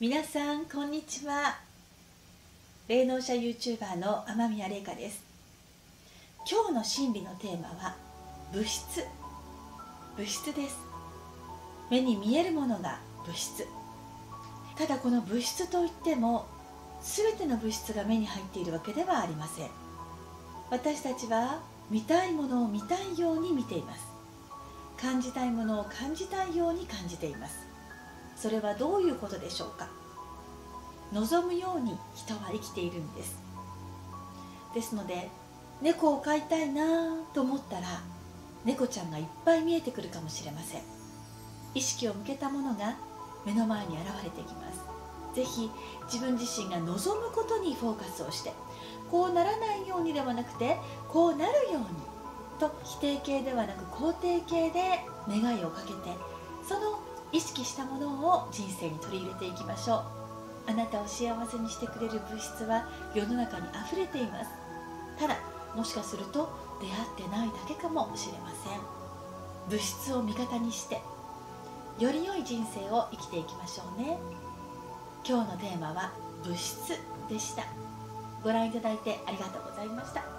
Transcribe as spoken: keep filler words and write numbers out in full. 皆さんこんにちは。霊能者 ユーチューバー の天宮玲佳です。今日の心理のテーマは物質物質です。目に見えるものが物質。ただこの物質といっても全ての物質が目に入っているわけではありません。私たちは見たいものを見たいように見ています。感じたいものを感じたいように感じています。それはどういうことでしょうか。望むように人は生きているんです。ですので、猫を飼いたいなと思ったら猫ちゃんがいっぱい見えてくるかもしれません。意識を向けたものが目の前に現れてきます。ぜひ自分自身が望むことにフォーカスをして、こうならないようにではなくてこうなるようにと否定形ではなく肯定形で願いをかけて、その意識したものを人生に取り入れていきましょう。あなたを幸せにしてくれる物質は世の中にあふれています。ただもしかすると出会ってないだけかもしれません。物質を味方にしてより良い人生を生きていきましょうね。今日のテーマは物質でした。ご覧いただいてありがとうございました。